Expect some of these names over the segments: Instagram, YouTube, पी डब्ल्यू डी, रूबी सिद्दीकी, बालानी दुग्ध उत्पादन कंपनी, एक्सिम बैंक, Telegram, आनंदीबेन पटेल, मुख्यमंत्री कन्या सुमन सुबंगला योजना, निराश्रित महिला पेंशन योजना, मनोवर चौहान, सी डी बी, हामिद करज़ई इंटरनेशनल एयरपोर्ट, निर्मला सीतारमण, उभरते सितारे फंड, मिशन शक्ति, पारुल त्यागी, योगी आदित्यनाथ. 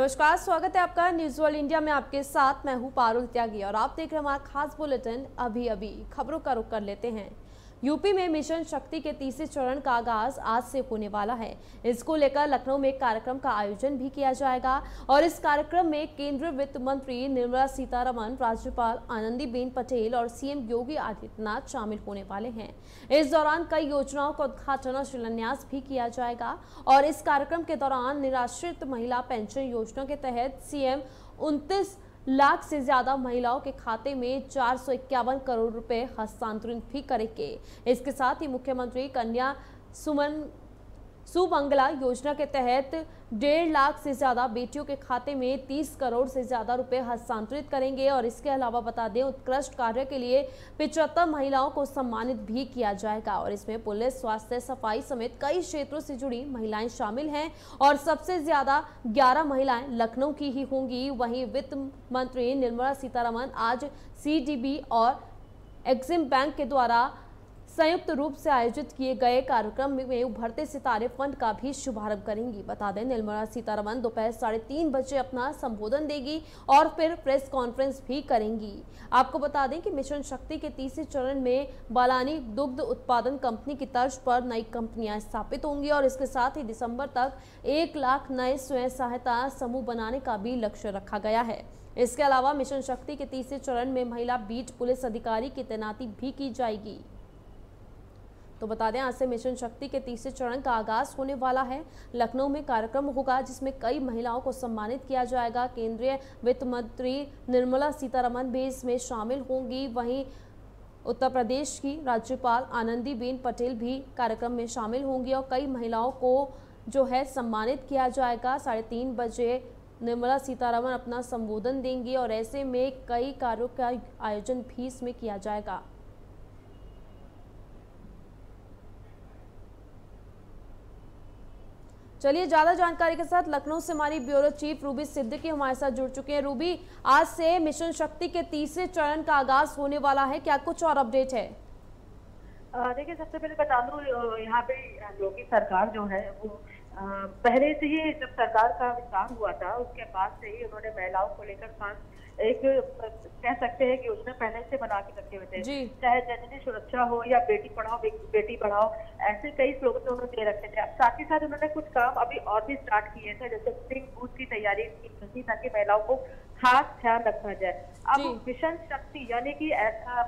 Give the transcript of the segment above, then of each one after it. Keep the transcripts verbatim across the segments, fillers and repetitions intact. नमस्कार, स्वागत है आपका न्यूज वर्ल्ड इंडिया में। आपके साथ मैं हूं पारुल त्यागी और आप देख रहे हैं हमारा खास बुलेटिन। अभी अभी खबरों का रुख कर लेते हैं। यूपी में मिशन शक्ति के तीसरे चरण का आगाज आज से होने वाला है। इसको लेकर लखनऊ में कार्यक्रम का आयोजन भी किया जाएगा और इस कार्यक्रम में केंद्रीय वित्त मंत्री निर्मला सीतारमण, राज्यपाल आनंदीबेन पटेल और सीएम योगी आदित्यनाथ शामिल होने वाले हैं। इस दौरान कई योजनाओं का उद्घाटन और शिलान्यास भी किया जाएगा और इस कार्यक्रम के दौरान निराश्रित महिला पेंशन योजना के तहत सीएम उनतीस लाख से ज्यादा महिलाओं के खाते में चार सौ इक्यावन करोड़ रुपए हस्तांतरित भी करेंगे। इसके साथ ही मुख्यमंत्री कन्या सुमन सुबंगला योजना के तहत डेढ़ लाख से ज़्यादा बेटियों के खाते में तीस करोड़ से ज़्यादा रुपए हस्तांतरित करेंगे और इसके अलावा बता दें उत्कृष्ट कार्य के लिए पचहत्तर महिलाओं को सम्मानित भी किया जाएगा और इसमें पुलिस, स्वास्थ्य, सफाई समेत कई क्षेत्रों से जुड़ी महिलाएं शामिल हैं और सबसे ज़्यादा ग्यारह महिलाएं लखनऊ की ही होंगी। वहीं वित्त मंत्री निर्मला सीतारमण आज सी डी बी और एक्सिम बैंक के द्वारा संयुक्त रूप से आयोजित किए गए कार्यक्रम में उभरते सितारे फंड का भी शुभारंभ करेंगी। बता दें निर्मला सीतारमण दोपहर साढ़े तीन बजे अपना संबोधन देगी और फिर प्रेस कॉन्फ्रेंस भी करेंगी। आपको बता दें कि मिशन शक्ति के तीसरे चरण में बालानी दुग्ध उत्पादन कंपनी की तर्ज पर नई कंपनियां स्थापित होंगी और इसके साथ ही दिसंबर तक एक लाख नए स्वयं सहायता समूह बनाने का भी लक्ष्य रखा गया है। इसके अलावा मिशन शक्ति के तीसरे चरण में महिला बीट पुलिस अधिकारी की तैनाती भी की जाएगी। तो बता दें आज से मिशन शक्ति के तीसरे चरण का आगाज होने वाला है। लखनऊ में कार्यक्रम होगा जिसमें कई महिलाओं को सम्मानित किया जाएगा। केंद्रीय वित्त मंत्री निर्मला सीतारमण भी इसमें शामिल होंगी। वहीं उत्तर प्रदेश की राज्यपाल आनंदीबेन पटेल भी कार्यक्रम में शामिल होंगी और कई महिलाओं को जो है सम्मानित किया जाएगा। साढ़े तीन बजे निर्मला सीतारमण अपना संबोधन देंगी और ऐसे में कई कार्यों का आयोजन भी इसमें किया जाएगा। चलिए ज्यादा जानकारी के साथ लखनऊ से हमारी ब्यूरो चीफ रूबी सिद्दीकी हमारे साथ जुड़ चुके हैं। रूबी, आज से मिशन शक्ति के तीसरे चरण का आगाज होने वाला है, क्या कुछ और अपडेट है? देखिए, सबसे पहले बता दूं यहाँ पे योगी सरकार जो है वो आ, पहले से ही जब सरकार का विस्तार हुआ था उसके बाद से ही उन्होंने महिलाओं को लेकर एक कह सकते हैं कि योजना पहले से बना के रखे हुए थे, चाहे जननी सुरक्षा हो या बेटी पढ़ाओ बेटी बढ़ाओ, ऐसे कई स्लोगन उन्होंने दे रखे थे। अब साथ ही साथ उन्होंने कुछ काम अभी और भी स्टार्ट किए थे, जैसे स्प्रिंग बूथ की तैयारी की ताकि महिलाओं को खास ख्याल रखा जाए। अब मिशन शक्ति यानी कि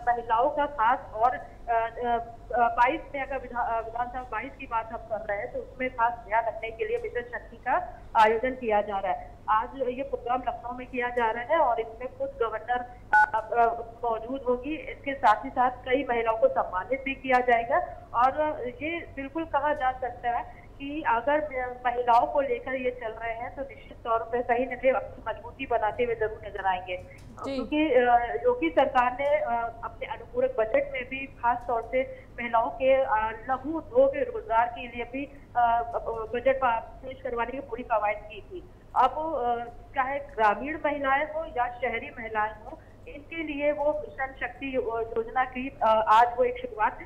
महिलाओं का खास और बाईस में अगर विधानसभा बाईस की बात हम कर रहे हैं तो उसमें खास ध्यान रखने के लिए मिशन शक्ति का आयोजन किया जा रहा है। आज ये प्रोग्राम लखनऊ में किया जा रहा है और इसमें खुद गवर्नर मौजूद होगी। इसके साथ ही साथ कई महिलाओं को सम्मानित भी किया जाएगा और ये बिल्कुल कहा जा सकता है कि अगर महिलाओं को लेकर ये चल रहे हैं तो निश्चित तौर पर कहीं न कहीं अपनी मजबूती बनाते हुए जरूर नजर आएंगे, क्योंकि योगी सरकार ने अपने अनुपूरक बजट में भी खास तौर से महिलाओं के लघु उद्योग रोजगार के लिए भी बजट पेश करवाने की पूरी कवायद की थी। अब चाहे ग्रामीण महिलाएं हो या शहरी महिलाएं हो, इनके लिए वो मिशन शक्ति योजना की आज वो एक शुरुआत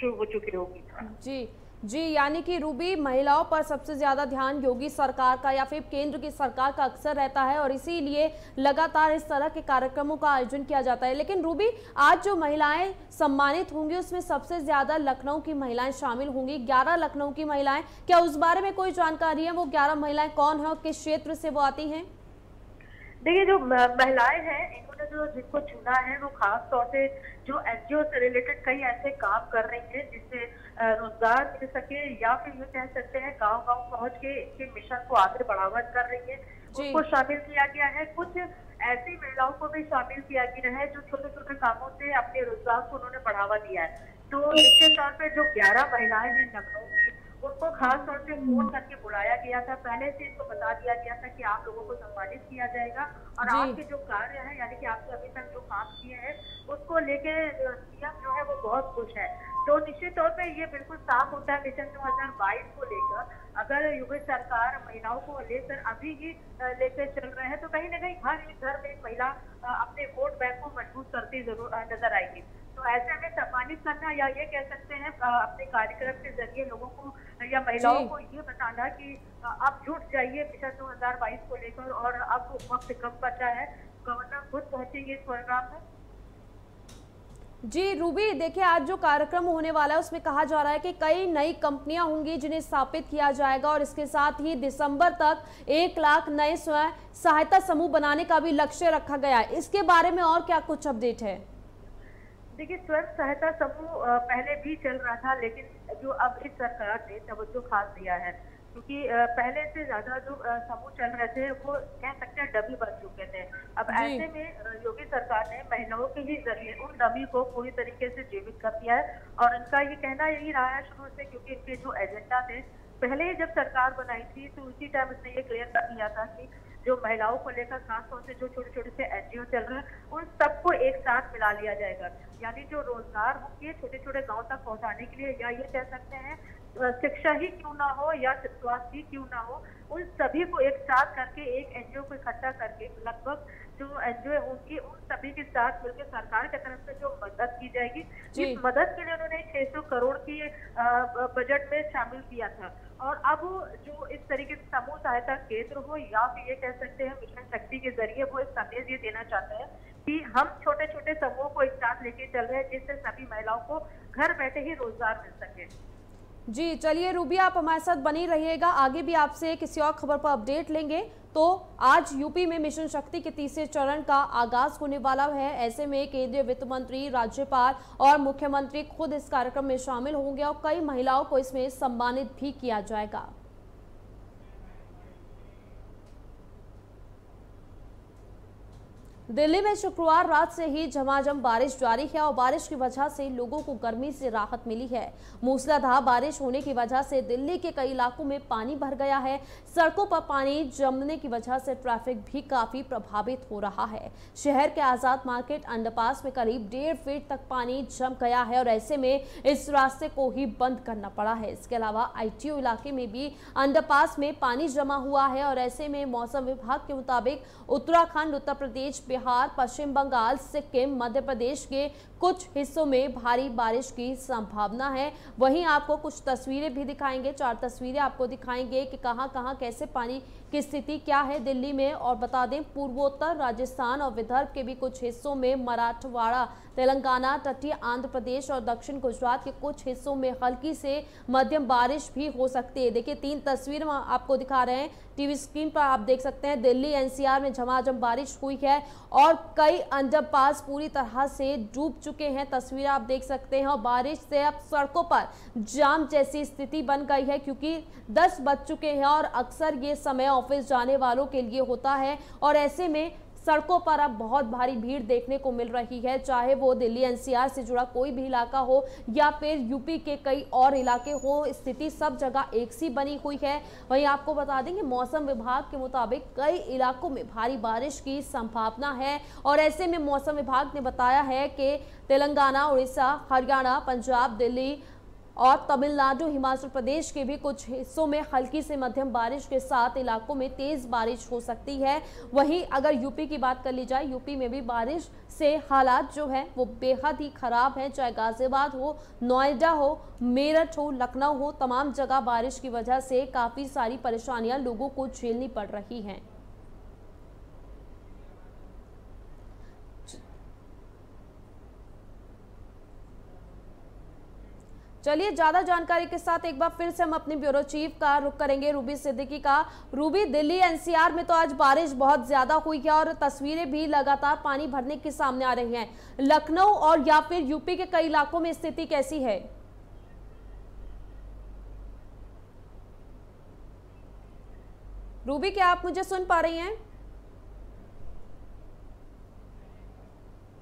शुरू हो चुकी होगी। जी जी यानी कि रूबी, महिलाओं पर सबसे ज़्यादा ध्यान योगी सरकार का या फिर केंद्र की सरकार का अक्सर रहता है और इसीलिए लगातार इस तरह के कार्यक्रमों का आयोजन किया जाता है। लेकिन रूबी, आज जो महिलाएं सम्मानित होंगी उसमें सबसे ज़्यादा लखनऊ की महिलाएं शामिल होंगी, ग्यारह लखनऊ की महिलाएं। क्या उस बारे में कोई जानकारी है? वो ग्यारह महिलाएं कौन हैं और किस क्षेत्र से वो आती हैं? देखिए, जो महिलाएं हैं इन्होंने जो जिनको चुना है वो खास तौर से जो एनजीओ से रिलेटेड कई ऐसे काम कर रही हैं जिससे रोजगार मिल सके या फिर ये कह सकते हैं गांव गांव पहुंच के इनके मिशन को आगे बढ़ावा कर रही है, उनको शामिल किया गया है। कुछ ऐसी महिलाओं को भी शामिल किया गया है जो छोटे छोटे कामों से अपने रोजगार को उन्होंने बढ़ावा दिया है। तो निश्चित तौर पर जो ग्यारह महिलाएं हैं लखनऊ की उनको खास तौर से फोन करके बुलाया गया था, पहले से इसको बता दिया गया था कि आप लोगों को सम्मानित किया जाएगा और आपके जो कार्य है यानी कि आपने अभी तक जो काम किए हैं उसको लेके सीएम जो है वो बहुत खुश है। तो निश्चित तौर पे ये बिल्कुल साफ होता है मिशन दो हज़ार बाईस को लेकर अगर योगी सरकार महिलाओं को लेकर अभी ही लेकर चल रहे हैं तो कहीं ना कहीं हर एक घर में एक महिला अपने वोट बैंक को मजबूत करती जरूर नजर आएगी। तो ऐसे में सम्मानित करना या ये कह सकते हैं अपने कार्यक्रम के जरिए लोगों को या महिलाओं को ये बताना कि आप जुट जाइए मिशन दो हजार बाईस को लेकर और अब वक्त कम बचा है, गवर्नर खुद पहुँचेंगे इस प्रोग्राम में। जी रूबी, देखिए आज जो कार्यक्रम होने वाला है उसमें कहा जा रहा है कि कई नई कंपनियां होंगी जिन्हें स्थापित किया जाएगा और इसके साथ ही दिसंबर तक एक लाख नए स्वयं सहायता समूह बनाने का भी लक्ष्य रखा गया है। इसके बारे में और क्या कुछ अपडेट है? देखिए स्वयं सहायता समूह पहले भी चल रहा था, लेकिन जो अब इस सरकार ने तवज्जो खास दिया है क्योंकि पहले से ज्यादा जो समूह चल रहे थे वो कह सकते हैं डमी बन चुके थे। अब ऐसे में योगी सरकार ने महिलाओं के ही जरिए उन डमी को पूरी तरीके से जीवित कर दिया है और इनका ये कहना यही रहा है शुरू से, क्योंकि इनके जो एजेंडा थे पहले ही जब सरकार बनाई थी तो उसी टाइम इसने ये क्लियर कर दिया था कि जो महिलाओं को लेकर खासतौर से जो छोटे छोटे से एनजीओ चल रहे हैं उन सबको एक साथ मिला लिया जाएगा, यानी जो रोजगार होगी छोटे छोटे गांव तक पहुंचाने के लिए या ये कह सकते हैं शिक्षा ही क्यों ना हो या स्वास्थ्य ही क्यों ना हो, उन सभी को एक साथ करके एक एनजीओ को इकट्ठा करके लगभग जो एनजीओ होंगी उन सभी के साथ मिलकर सरकार की तरफ से जो मदद की जाएगी इस मदद के लिए उन्होंने छह सौ करोड़ की बजट में शामिल किया था। और अब जो इस तरीके से समूह सहायता केंद्र हो या फिर ये कह सकते हैं मिशन शक्ति के जरिए वो एक संदेश ये देना चाहते हैं कि हम छोटे छोटे समूह को एक साथ लेके चल रहे हैं जिससे सभी महिलाओं को घर बैठे ही रोजगार मिल सके। जी चलिए रूबी, आप हमारे साथ बनी रहिएगा, आगे भी आपसे किसी और खबर पर अपडेट लेंगे। तो आज यूपी में मिशन शक्ति के तीसरे चरण का आगाज होने वाला है, ऐसे में केंद्रीय वित्त मंत्री, राज्यपाल और मुख्यमंत्री खुद इस कार्यक्रम में शामिल होंगे और कई महिलाओं को इसमें सम्मानित भी किया जाएगा। दिल्ली में शुक्रवार रात से ही झमाझम बारिश जारी है और बारिश की वजह से लोगों को गर्मी से राहत मिली है। मूसलाधार बारिश होने की वजह से दिल्ली के कई इलाकों में पानी भर गया है। सड़कों पर पानी जमने की वजह से ट्रैफिक भी काफी प्रभावित हो रहा है। शहर के आजाद मार्केट अंडरपास में करीब डेढ़ फीट तक पानी जम गया है और ऐसे में इस रास्ते को ही बंद करना पड़ा है। इसके अलावा आई टी ओ इलाके में भी अंडरपास में पानी जमा हुआ है और ऐसे में मौसम विभाग के मुताबिक उत्तराखंड, उत्तर प्रदेश, बिहार, पश्चिम बंगाल, सिक्किम, मध्य प्रदेश के कुछ हिस्सों में भारी बारिश की संभावना है। वहीं आपको कुछ तस्वीरें भी दिखाएंगे, चार तस्वीरें आपको दिखाएंगे कि कहां कहां कैसे पानी की स्थिति क्या है दिल्ली में। और बता दें पूर्वोत्तर, राजस्थान और विदर्भ के भी कुछ हिस्सों में, मराठवाड़ा, तेलंगाना, तटीय आंध्र प्रदेश और दक्षिण गुजरात के कुछ हिस्सों में हल्की से मध्यम बारिश भी हो सकती है। देखिए तीन तस्वीर आपको दिखा रहे हैं, टीवी स्क्रीन पर आप देख सकते हैं दिल्ली एनसीआर में झमाझम बारिश हुई है और कई अंडरपास पूरी तरह से डूब चुके हैं, तस्वीरें आप देख सकते हैं। और बारिश से अब सड़कों पर जाम जैसी स्थिति बन गई है क्योंकि दस बज चुके हैं और अक्सर ये समय ऑफिस जाने वालों के लिए होता है और ऐसे में सड़कों पर अब बहुत भारी भीड़ देखने को मिल रही है, चाहे वो दिल्ली एनसीआर से जुड़ा कोई भी इलाका हो या फिर यूपी के कई और इलाके हो, स्थिति सब जगह एक सी बनी हुई है। वहीं आपको बता दें कि मौसम विभाग के मुताबिक कई इलाकों में भारी बारिश की संभावना है और ऐसे में मौसम विभाग ने बताया है कि तेलंगाना, उड़ीसा, हरियाणा, पंजाब, दिल्ली और तमिलनाडु, हिमाचल प्रदेश के भी कुछ हिस्सों में हल्की से मध्यम बारिश के साथ इलाकों में तेज बारिश हो सकती है। वहीं अगर यूपी की बात कर ली जाए, यूपी में भी बारिश से हालात जो हैं वो बेहद ही ख़राब हैं, चाहे गाज़ियाबाद हो, नोएडा हो, मेरठ हो, लखनऊ हो, तमाम जगह बारिश की वजह से काफ़ी सारी परेशानियां लोगों को झेलनी पड़ रही हैं। चलिए ज्यादा जानकारी के साथ एक बार फिर से हम अपने ब्यूरो चीफ का रुख करेंगे, रूबी सिद्दीकी का। रूबी, दिल्ली एनसीआर में तो आज बारिश बहुत ज्यादा हुई है और तस्वीरें भी लगातार पानी भरने की सामने आ रही हैं। लखनऊ और या फिर यूपी के कई इलाकों में स्थिति कैसी है? रूबी, क्या आप मुझे सुन पा रही हैं?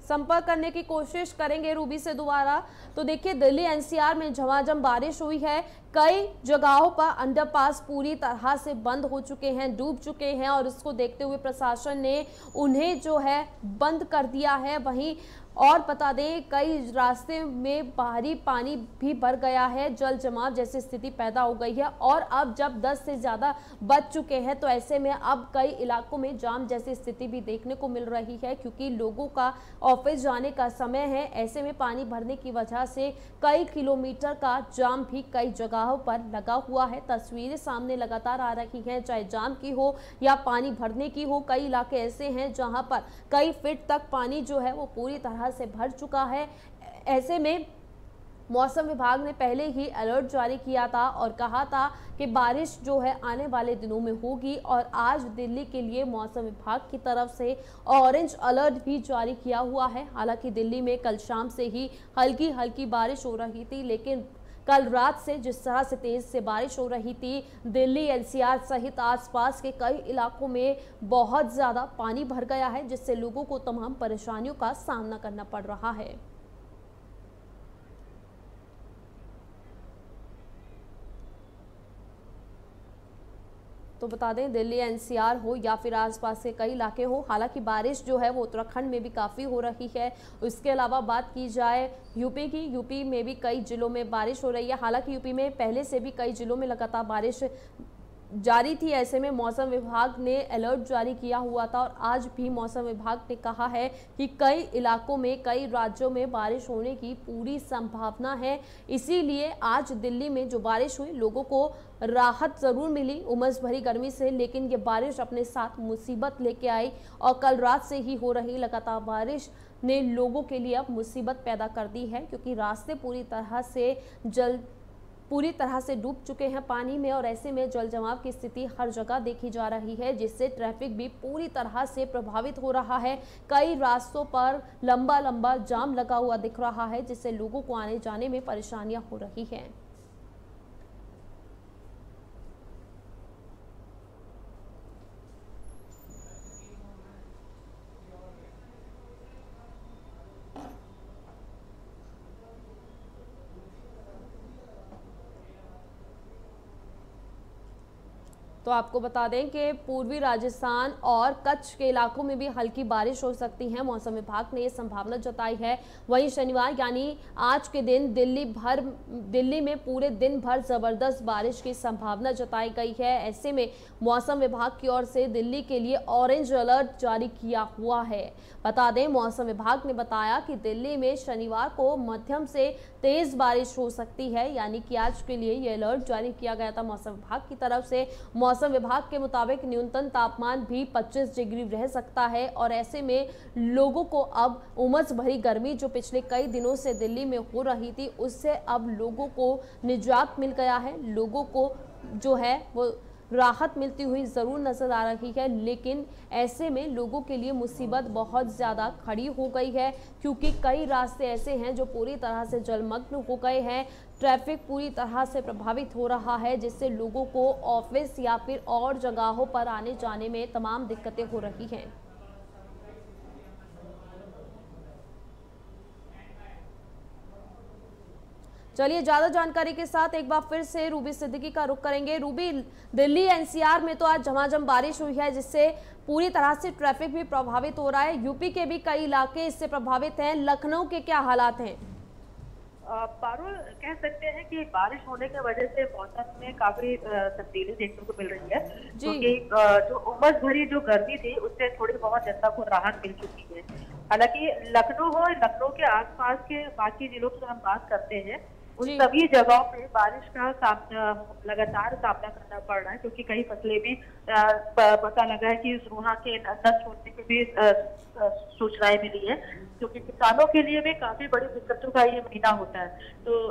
संपर्क करने की कोशिश करेंगे रूबी से दोबारा। तो देखिए दिल्ली एनसीआर में झमाझम बारिश हुई है, कई जगहों पर अंडरपास पूरी तरह से बंद हो चुके हैं, डूब चुके हैं और इसको देखते हुए प्रशासन ने उन्हें जो है बंद कर दिया है। वहीं और बता दें कई रास्ते में भारी पानी भी भर गया है, जल जमाव जैसी स्थिति पैदा हो गई है और अब जब दस से ज़्यादा बच चुके हैं तो ऐसे में अब कई इलाकों में जाम जैसी स्थिति भी देखने को मिल रही है, क्योंकि लोगों का ऑफिस जाने का समय है। ऐसे में पानी भरने की वजह से कई किलोमीटर का जाम भी कई जगहों पर लगा हुआ है। तस्वीरें सामने लगातार आ रही हैं, चाहे जाम की हो या पानी भरने की हो। कई इलाके ऐसे हैं जहां पर कई फीट तक पानी जो है वो पूरी तरह से भर चुका है। ऐसे में मौसम विभाग ने पहले ही अलर्ट जारी किया था और कहा था कि बारिश जो है आने वाले दिनों में होगी और आज दिल्ली के लिए मौसम विभाग की तरफ से ऑरेंज अलर्ट भी जारी किया हुआ है। हालांकि दिल्ली में कल शाम से ही हल्की हल्की बारिश हो रही थी, लेकिन कल रात से जिस तरह से तेज़ से बारिश हो रही थी, दिल्ली एन सी आर सहित आसपास के कई इलाकों में बहुत ज़्यादा पानी भर गया है, जिससे लोगों को तमाम परेशानियों का सामना करना पड़ रहा है। तो बता दें दिल्ली एन सी आर हो या फिर आसपास के कई इलाके हो। हालांकि बारिश जो है वो उत्तराखंड में भी काफ़ी हो रही है। इसके अलावा बात की जाए यूपी की, यूपी में भी कई जिलों में बारिश हो रही है। हालांकि यूपी में पहले से भी कई जिलों में लगातार बारिश जारी थी। ऐसे में मौसम विभाग ने अलर्ट जारी किया हुआ था और आज भी मौसम विभाग ने कहा है कि कई इलाकों में, कई राज्यों में बारिश होने की पूरी संभावना है। इसीलिए आज दिल्ली में जो बारिश हुई, लोगों को राहत ज़रूर मिली उमस भरी गर्मी से, लेकिन ये बारिश अपने साथ मुसीबत लेके आई और कल रात से ही हो रही लगातार बारिश ने लोगों के लिए अब मुसीबत पैदा कर दी है, क्योंकि रास्ते पूरी तरह से जल पूरी तरह से डूब चुके हैं पानी में और ऐसे में जल जमाव की स्थिति हर जगह देखी जा रही है, जिससे ट्रैफिक भी पूरी तरह से प्रभावित हो रहा है। कई रास्तों पर लंबा लंबा जाम लगा हुआ दिख रहा है, जिससे लोगों को आने जाने में परेशानियां हो रही हैं। तो आपको बता दें कि पूर्वी राजस्थान और कच्छ के इलाकों में भी हल्की बारिश हो सकती है, मौसम विभाग ने ये संभावना जताई है। वहीं शनिवार यानी आज के दिन दिल्ली भर दिल्ली में पूरे दिन भर ज़बरदस्त बारिश की संभावना जताई गई है। ऐसे में मौसम विभाग की ओर से दिल्ली के लिए ऑरेंज अलर्ट जारी किया हुआ है। बता दें मौसम विभाग ने बताया कि दिल्ली में शनिवार को मध्यम से तेज़ बारिश हो सकती है, यानी कि आज के लिए ये अलर्ट जारी किया गया था मौसम विभाग की तरफ से। मौसम विभाग के मुताबिक न्यूनतम तापमान भी पच्चीस डिग्री रह सकता है और ऐसे में लोगों को अब उमस भरी गर्मी जो पिछले कई दिनों से दिल्ली में हो रही थी, उससे अब लोगों को निजात मिल गया है। लोगों को जो है वो राहत मिलती हुई ज़रूर नज़र आ रही है, लेकिन ऐसे में लोगों के लिए मुसीबत बहुत ज़्यादा खड़ी हो गई है, क्योंकि कई रास्ते ऐसे हैं जो पूरी तरह से जलमग्न हो गए हैं। ट्रैफिक पूरी तरह से प्रभावित हो रहा है, जिससे लोगों को ऑफिस या फिर और जगहों पर आने जाने में तमाम दिक्कतें हो रही हैं। चलिए ज़्यादा जानकारी के साथ एक बार फिर से रूबी सिद्दीकी का रुख करेंगे। Ruby, Delhi N C R में तो आज झमाझम बारिश हुई है, जिससे पूरी तरह से ट्रैफिक भी प्रभावित हो रहा है। यूपी के भी कई इलाके इससे प्रभावित हैं। लखनऊ के क्या हालात हैं? पारुल, कह सकते हैं कि बारिश होने की वजह से मौसम में काफी तब्दीली देखने को मिल रही है, क्योंकि जो उमस भरी जो गर्मी थी उससे थोड़ी बहुत जनता को राहत मिल चुकी है। हालांकि लखनऊ और लखनऊ के आसपास के बाकी जिलों की हम बात करते हैं, उन सभी जगहों पे बारिश का सामना लगातार सामना करना पड़ रहा है, क्योंकि कई फसलें भी पता लगा है कि इस रूहा के नष्ट होने की भी सूचनाएं मिली है, क्योंकि किसानों के लिए भी काफी बड़ी दिक्कतों का ये महीना होता है। तो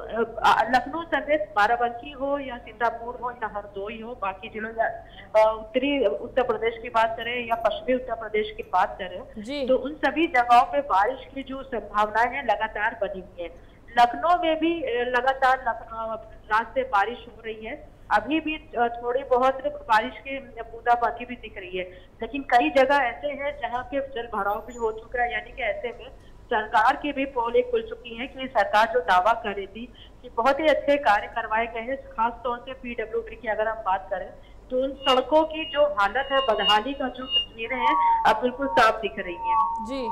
लखनऊ समेत बाराबंकी हो या सीतापुर हो या हरदोई हो, बाकी जिलों या उत्तरी उत्तर प्रदेश की बात करें या पश्चिमी उत्तर प्रदेश की बात करें, तो उन सभी जगहों पे बारिश की जो संभावनाएं है लगातार बनी हुई है। लखनऊ में भी लगातार रात से बारिश हो रही है, अभी भी थोड़ी बहुत बारिश की बूंदाबांदी भी दिख रही है, लेकिन कई जगह ऐसे हैं जहां के जल भराव भी हो चुका है। यानी कि ऐसे में सरकार की भी पोलें खुल चुकी हैं कि सरकार जो दावा कर रही थी कि बहुत ही अच्छे कार्य करवाए गए हैं, खासतौर से पी डब्ल्यू डी की अगर हम बात करें तो उन सड़कों की जो हालत है, बदहाली का जो तस्वीरें हैं अब बिल्कुल साफ दिख रही है। जी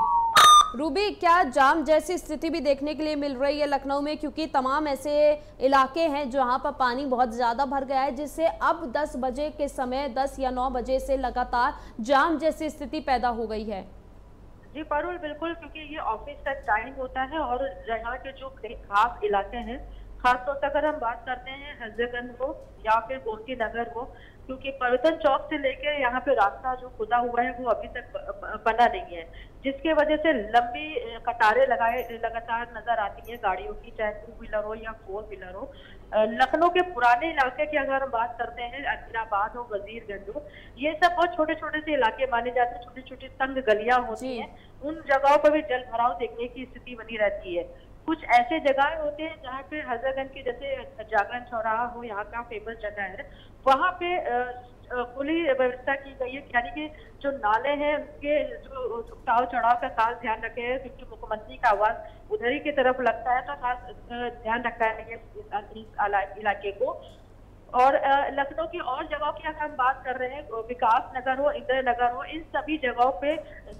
रूबी, क्या जाम जैसी स्थिति भी देखने के लिए मिल रही है लखनऊ में, क्योंकि तमाम ऐसे इलाके हैं जहां पर पानी बहुत ज़्यादा भर गया है, जिससे अब दस बजे के समय दस या नौ बजे से लगातार जाम जैसी स्थिति पैदा हो गई है? जी पारुल, बिल्कुल, क्योंकि ये ऑफिस का टाइम होता है और यहाँ के जो खास इलाके हैं, खासतौर से अगर हम बात करते हैं हजरतगंज को या फिर गोमती नगर को, क्योंकि पर्यटन चौक से लेकर यहाँ पे रास्ता जो खुदा हुआ है वो अभी तक बना नहीं है, जिसके वजह से लंबी कतारें लगाए लगातार नजर आती है गाड़ियों की, चाहे टू व्हीलर हो या फोर व्हीलर हो। लखनऊ के पुराने इलाके की अगर हम बात करते हैं, अमीराबाद हो, वजीरगंज हो, ये सब बहुत छोटे छोटे से इलाके माने जाते हैं, छोटी छोटी तंग गलियां होती हैं, उन जगहों पर भी जल भराव देखने की स्थिति बनी रहती है। कुछ ऐसे जगह होते हैं जहाँ पे हजरतगंज के जैसे जागरण चौराहा हो, यहाँ का फेमस जगह है, वहाँ पे खुली व्यवस्था की गई है, यानी कि जो नाले हैं उनके जो उतार चढ़ाव का खास ध्यान रखे हैं, क्योंकि मुख्यमंत्री का आवाज उधर ही की तरफ लगता है, तो खास ध्यान रखा है इस इलाके को। और लखनऊ की और जगहों की अगर हम बात कर रहे हैं, विकास नगर हो, इंदिरा नगर हो, इन सभी जगहों पे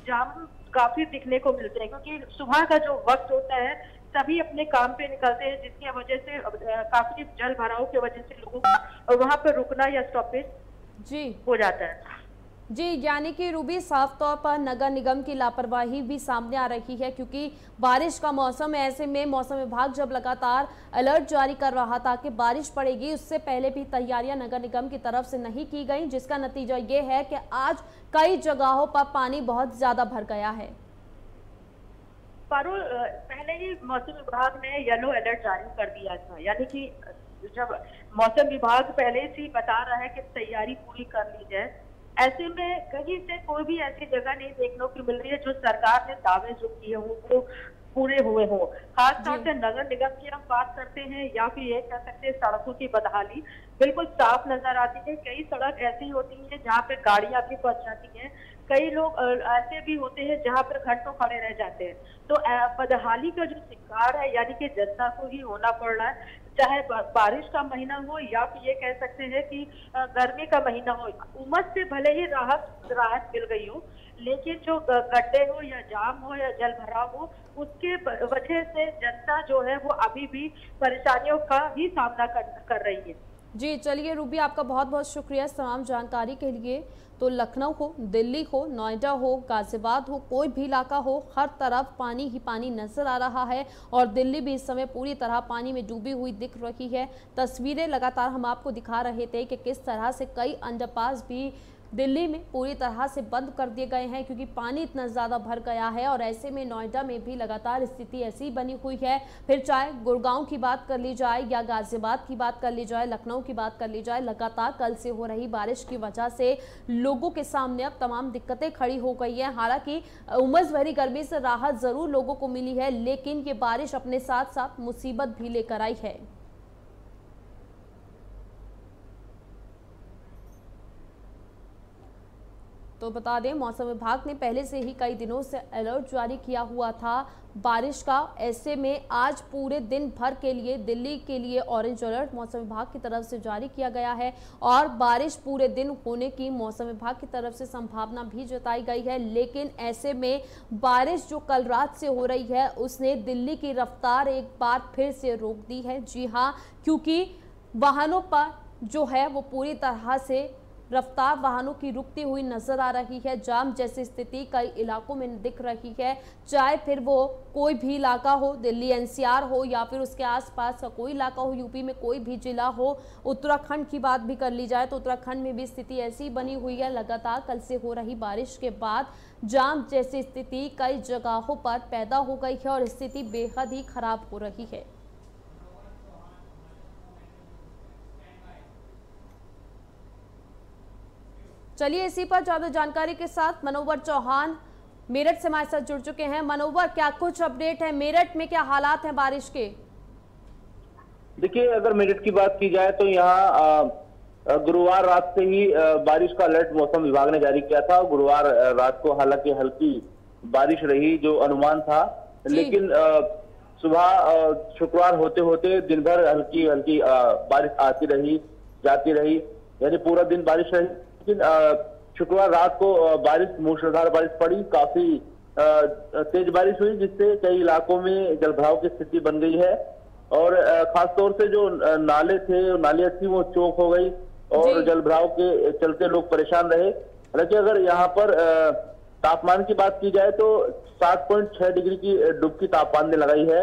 जाम काफी दिखने को मिलते हैं, क्योंकि सुबह का जो वक्त होता है सभी अपने काम पे निकलते हैं, जिसकी वजह से काफी जल भराव की वजह से लोगों को वहाँ पे रुकना या स्टॉपेज जी हो जाता है। जी, यानी कि रूबी साफ तौर पर नगर निगम की लापरवाही भी सामने आ रही है, क्योंकि बारिश का मौसम है, ऐसे में मौसम विभाग जब लगातार अलर्ट जारी कर रहा था कि बारिश पड़ेगी, उससे पहले भी तैयारियां नगर निगम की तरफ से नहीं की गई, जिसका नतीजा ये है कि आज कई जगहों पर पानी बहुत ज़्यादा भर गया है। पारुल, पहले ही मौसम विभाग ने येलो अलर्ट जारी कर दिया था, यानी कि जब मौसम विभाग पहले से ही बता रहा है कि तैयारी पूरी कर ली जाए, ऐसे में कहीं से कोई भी ऐसी जगह नहीं देखने को मिल रही है जो सरकार ने दावे जो किए हों वो पूरे हुए हों। खासतौर से नगर निगम की हम बात करते हैं या फिर ये कह सकते हैं सड़कों की बदहाली बिल्कुल साफ नजर आती है। कई सड़क ऐसी होती है जहाँ पे गाड़ियां भी फंस जाती हैं, कई लोग ऐसे भी होते हैं जहाँ पर घंटों खड़े रह जाते हैं, तो बदहाली का जो शिकार है यानी कि जनता को ही होना पड़ रहा है, चाहे बारिश का महीना हो या फिर ये कह सकते हैं कि गर्मी का महीना हो। उमस से भले ही राहत राहत मिल गई हो, लेकिन जो गड्ढे हो या जाम हो या जल भराव हो, उसके वजह से जनता जो है वो अभी भी परेशानियों का ही सामना कर, कर रही है। जी, चलिए रूबी, आपका बहुत बहुत शुक्रिया इस तमाम जानकारी के लिए। तो लखनऊ हो, दिल्ली हो, नोएडा हो, गाजियाबाद हो, कोई भी इलाका हो, हर तरफ पानी ही पानी नजर आ रहा है, और दिल्ली भी इस समय पूरी तरह पानी में डूबी हुई दिख रही है। तस्वीरें लगातार हम आपको दिखा रहे थे कि किस तरह से कई अंडरपास भी दिल्ली में पूरी तरह से बंद कर दिए गए हैं, क्योंकि पानी इतना ज़्यादा भर गया है। और ऐसे में नोएडा में भी लगातार स्थिति ऐसी बनी हुई है, फिर चाहे गुड़गांव की बात कर ली जाए या गाज़ियाबाद की बात कर ली जाए, लखनऊ की बात कर ली जाए, लगातार कल से हो रही बारिश की वजह से लोगों के सामने अब तमाम दिक्कतें खड़ी हो गई हैं। हालांकि उमस भरी गर्मी से राहत ज़रूर लोगों को मिली है, लेकिन ये बारिश अपने साथ साथ मुसीबत भी लेकर आई है। तो बता दें, मौसम विभाग ने पहले से ही कई दिनों से अलर्ट जारी किया हुआ था बारिश का। ऐसे में आज पूरे दिन भर के लिए दिल्ली के लिए ऑरेंज अलर्ट मौसम विभाग की तरफ से जारी किया गया है, और बारिश पूरे दिन होने की मौसम विभाग की तरफ से संभावना भी जताई गई है। लेकिन ऐसे में बारिश जो कल रात से हो रही है, उसने दिल्ली की रफ्तार एक बार फिर से रोक दी है। जी हाँ, क्योंकि वाहनों पर जो है वो पूरी तरह से रफ्तार वाहनों की रुकती हुई नजर आ रही है। जाम जैसी स्थिति कई इलाकों में दिख रही है, चाहे फिर वो कोई भी इलाका हो, दिल्ली एनसीआर हो या फिर उसके आसपास का कोई इलाका हो, यूपी में कोई भी जिला हो। उत्तराखंड की बात भी कर ली जाए तो उत्तराखंड में भी स्थिति ऐसी बनी हुई है, लगातार कल से हो रही बारिश के बाद जाम जैसी स्थिति कई जगहों पर पैदा हो गई है और स्थिति बेहद ही खराब हो रही है। चलिए, इसी पर ज्यादा जानकारी के साथ मनोवर चौहान मेरठ से हमारे साथ जुड़ चुके हैं। मनोवर, क्या कुछ अपडेट है? मेरठ में क्या हालात हैं बारिश के? देखिए, अगर मेरठ की बात की जाए तो यहाँ गुरुवार रात से ही बारिश का अलर्ट मौसम विभाग ने जारी किया था। गुरुवार रात को हालांकि हल्की बारिश रही जो अनुमान था, लेकिन सुबह शुक्रवार होते होते दिन भर हल्की हल्की बारिश आती रही जाती रही, यानी पूरा दिन बारिश रही। शुक्रवार रात को बारिश मूसलाधार बारिश पड़ी, काफी तेज बारिश हुई जिससे कई इलाकों में जलभराव की स्थिति बन गई है और खासतौर से जो नाले थे नालियां थी वो चौक हो गई और जलभराव के चलते लोग परेशान रहे। हालांकि अगर यहाँ पर तापमान की बात की जाए तो सात पॉइंट छह डिग्री की डुबकी तापमान ने लगाई है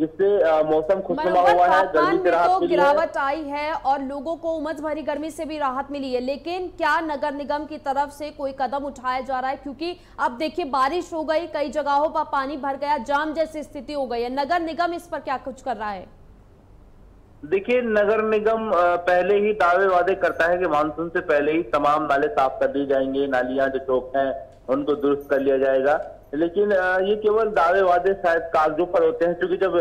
जिससे मौसम खुशनुमा हुआ है, गर्मी से राहत मिली है, गिरावट आई है और लोगों को उमस भरी गर्मी से भी राहत मिली है। लेकिन क्या नगर निगम की तरफ से कोई कदम उठाया जा रहा है, क्योंकि अब देखिए बारिश हो गई, कई जगहों पर पानी भर गया, जाम जैसी स्थिति हो गई है, नगर निगम इस पर क्या कुछ कर रहा है? देखिए नगर निगम पहले ही दावे वादे करता है कि मानसून से पहले ही तमाम नाले साफ कर दिए जाएंगे, नालियां जो चौक हैं उनको दुरुस्त कर लिया जाएगा, लेकिन ये केवल दावे वादे शायद कागजों पर होते हैं। क्योंकि जब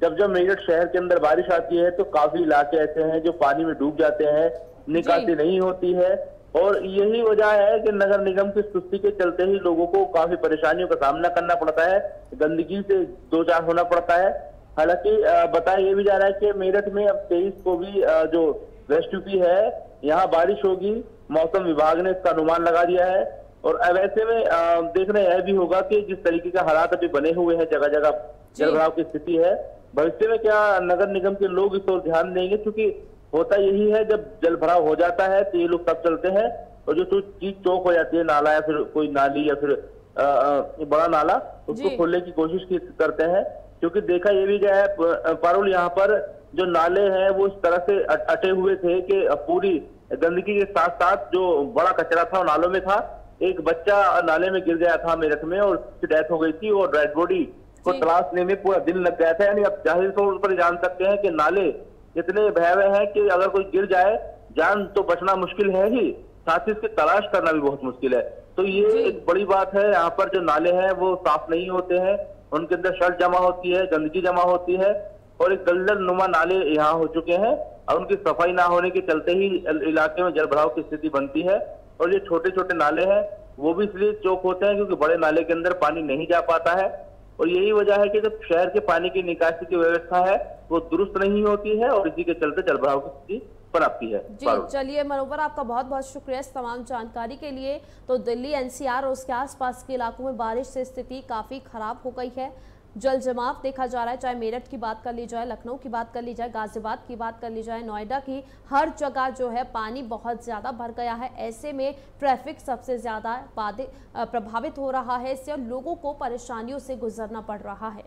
जब जब मेरठ शहर के अंदर बारिश आती है तो काफी इलाके ऐसे हैं जो पानी में डूब जाते हैं, निकासी नहीं होती है और यही वजह है कि नगर निगम की सुस्ती के चलते ही लोगों को काफी परेशानियों का सामना करना पड़ता है, गंदगी से दो चार होना पड़ता है। हालांकि बताया ये भी जा रहा है कि मेरठ में अब तेईस को भी जो वेस्ट यूपी है यहाँ बारिश होगी, मौसम विभाग ने इसका अनुमान लगा दिया है। और अब ऐसे में देखना यह भी होगा कि जिस तरीके का हालात अभी बने हुए हैं, जगह जगह जलभराव की स्थिति है, भविष्य में क्या नगर निगम के लोग इस ओर ध्यान देंगे? क्योंकि होता यही है जब जलभराव हो जाता है तो ये लोग तब चलते हैं और जो चीज चौक हो जाती है नाला या फिर कोई नाली या फिर आ, बड़ा नाला उसको खोलने की कोशिश करते हैं। क्योंकि देखा ये भी गया है पारुल, यहाँ पर जो नाले हैं वो इस तरह से अटे हुए थे कि पूरी गंदगी के साथ साथ जो बड़ा कचरा था वो नालों में था। एक बच्चा नाले में गिर गया था मेरठ में और उसकी डेथ हो गई थी और डेड बॉडी को तलाशने में पूरा दिन लग गया था। यानी आप जाहिर तौर पर जान सकते हैं कि नाले इतने भयावह हैं कि अगर कोई गिर जाए जान तो बचना मुश्किल है ही, साथ ही उसकी तलाश करना भी बहुत मुश्किल है। तो ये एक बड़ी बात है, यहाँ पर जो नाले हैं वो साफ नहीं होते हैं, उनके अंदर शर्ट जमा होती है, गंदगी जमा होती है और एक दलदल नुमा नाले यहाँ हो चुके हैं और उनकी सफाई ना होने के चलते ही इलाके में जलभराव की स्थिति बनती है। और ये छोटे छोटे नाले हैं वो भी इसलिए चौक होते हैं क्योंकि बड़े नाले के अंदर पानी नहीं जा पाता है और यही वजह है कि जब शहर के पानी की निकासी की व्यवस्था है वो दुरुस्त नहीं होती है और इसी के चलते जलभराव की स्थिति पनपती है। जी चलिए मनोवर, आपका बहुत बहुत शुक्रिया इस तमाम जानकारी के लिए। तो दिल्ली एन सी आर और उसके आसपास के इलाकों में बारिश से स्थिति काफी खराब हो गई है, जल जमाव देखा जा रहा है, चाहे मेरठ की बात कर ली जाए, लखनऊ की बात कर ली जाए, गाजियाबाद की बात कर ली जाए, नोएडा की, हर जगह जो है पानी बहुत ज़्यादा भर गया है। ऐसे में ट्रैफिक सबसे ज़्यादा बाधित प्रभावित हो रहा है, इससे लोगों को परेशानियों से गुजरना पड़ रहा है।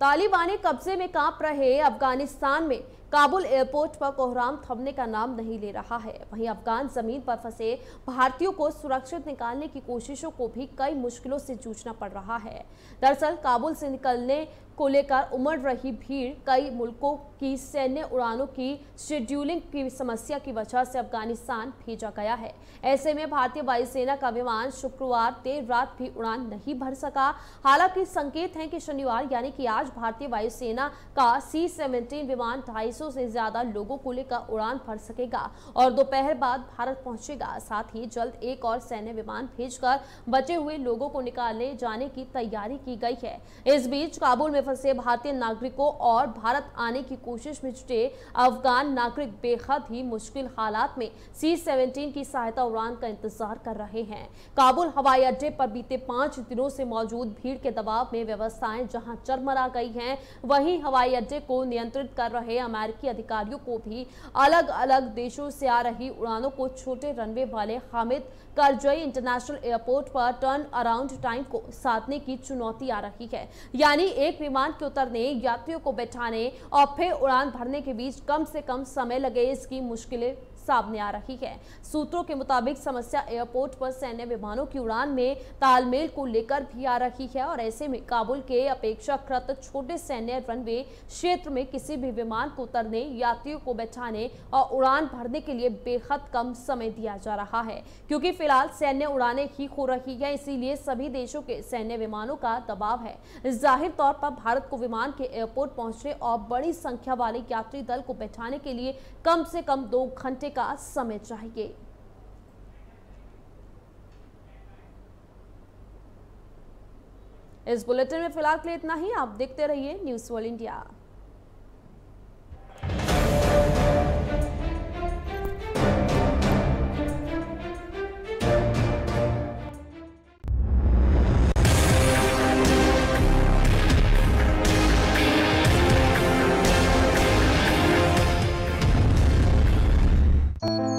तालिबानी कब्जे में कांप रहे अफगानिस्तान में काबुल एयरपोर्ट पर कोहराम थमने का नाम नहीं ले रहा है। वहीं अफगान जमीन पर फंसे भारतीयों को सुरक्षित निकालने की कोशिशों को भी कई मुश्किलों से जूझना पड़ रहा है। दरअसल काबुल से निकलने को लेकर उमड़ रही भीड़ कई मुल्कों की सैन्य उड़ानों की शेड्यूलिंग की समस्या की वजह से अफगानिस्तान भेजा गया है। ऐसे में भारतीय वायुसेना का विमान शुक्रवार देर रात भी उड़ान नहीं भर सका। हालांकि संकेत हैं कि शनिवार यानी कि आज भारतीय वायुसेना का सी सेवेंटीन विमान ढाई सौ से ज्यादा लोगों को लेकर उड़ान भर सकेगा और दोपहर बाद भारत पहुंचेगा। साथ ही जल्द एक और सैन्य विमान भेजकर बचे हुए लोगों को निकाले जाने की तैयारी की गई है। इस बीच काबुल में फंसे भारतीय नागरिकों और भारत आने की कोशिश में जुटे अफगान नागरिक बेहद ही मुश्किल हालात में सी सत्रह की सहायता उड़ान का इंतजार कर रहे हैं। काबुल हवाई अड्डे पर बीते पांच दिनों से मौजूद भीड़ के दबाव में व्यवस्थाएं जहां चरमरा गई हैं, वहीं हवाई अड्डे को नियंत्रित कर रहे अमेरिकी अधिकारियों को भी अलग अलग देशों से आ रही उड़ानों को छोटे रनवे वाले हामिद करज़ई इंटरनेशनल एयरपोर्ट पर टर्न अराउंड टाइम को साधने की चुनौती आ रही है। यानी एक विमान के उतरने, यात्रियों को बैठाने और फिर उड़ान भरने के बीच कम से कम समय लगे, इसकी मुश्किलें सामने आ रही है। सूत्रों के मुताबिक समस्या एयरपोर्ट पर सैन्य विमानों की उड़ान में तालमेल को लेकर भी आ रही है और ऐसे में काबुल के अपेक्षाकृत छोटे सैन्य रनवे क्षेत्र में किसी भी विमान को उतरने, यात्रियों को बैठाने और उड़ान भरने के लिए बेहद कम समय दिया जा रहा है, क्योंकि फिलहाल सैन्य उड़ानें ही हो रही है। इसीलिए सभी देशों के सैन्य विमानों का दबाव है। जाहिर तौर पर भारत को विमान के एयरपोर्ट पहुंचने और बड़ी संख्या वाले यात्री दल को बैठाने के लिए कम से कम दो घंटे का समय चाहिए। इस बुलेटिन में फिलहाल के लिए इतना ही। आप देखते रहिए न्यूज़ वर्ल्ड इंडिया। है।